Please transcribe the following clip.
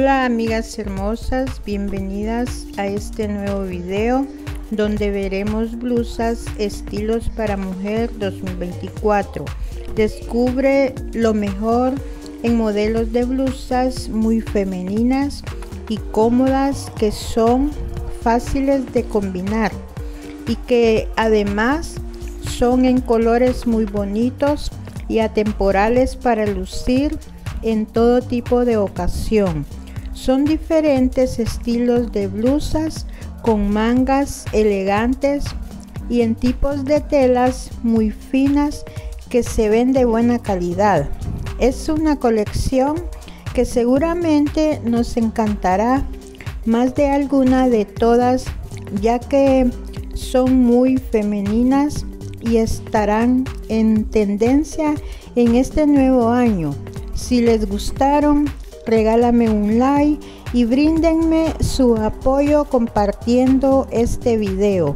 Hola amigas hermosas, bienvenidas a este nuevo video donde veremos blusas estilos para mujer 2024. Descubre lo mejor en modelos de blusas muy femeninas y cómodas que son fáciles de combinar y que además son en colores muy bonitos y atemporales para lucir en todo tipo de ocasión. Son diferentes estilos de blusas con mangas elegantes y en tipos de telas muy finas que se ven de buena calidad. Es una colección que seguramente nos encantará más de alguna de todas, ya que son muy femeninas y estarán en tendencia en este nuevo año. Si les gustaron, regálame un like y bríndenme su apoyo compartiendo este video.